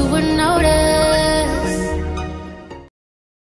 you would notice.